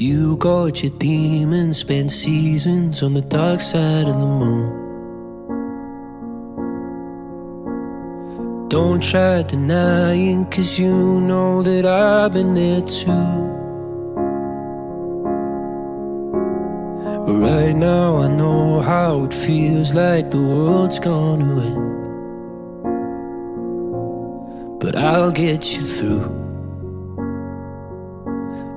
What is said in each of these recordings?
You got your demons, spent seasons on the dark side of the moon. Don't try denying, cause you know that I've been there too. Right now I know how it feels, like the world's gonna end. But I'll get you through,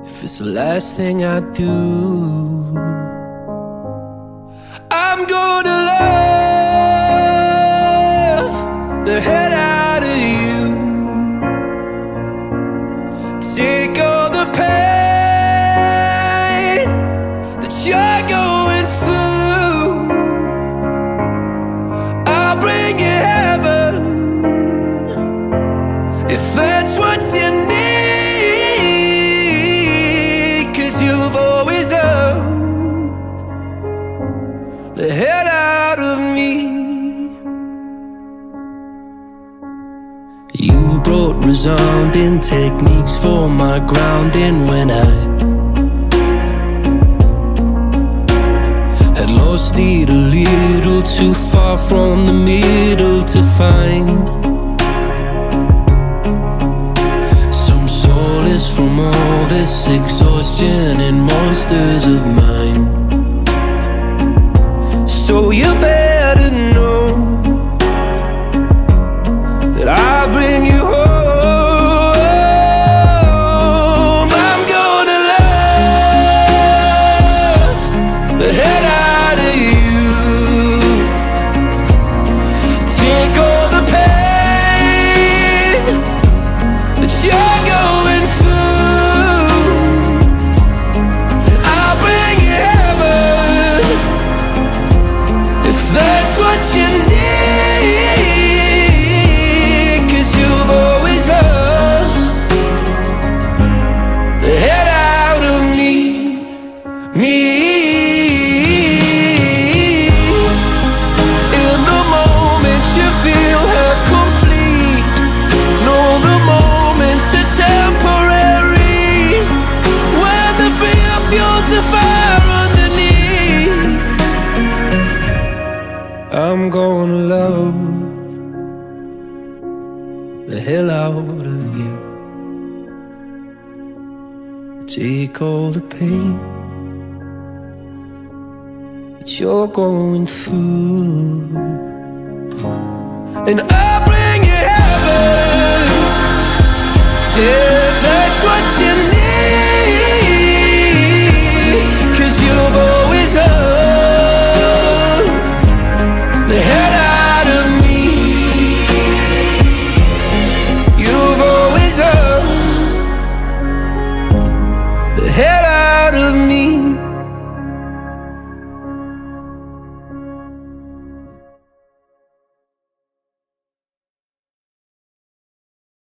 if it's the last thing I do. I'm gonna love the hell out of you. Take all the pain that you're going if that's what you need, cause you've always loved the hell out of me. You brought resounding techniques for my grounding when I had lost it a little too far from the middle to find from all this exhaustion and monsters of mine. So you better know that I'll bring you home. I'm gonna love the hell out of you. Take all the pain that you're going through. I'm gonna love the hell out of you. Take all the pain that you're going through, and I'll bring you heaven if that's what you need, cause you've always loved the hell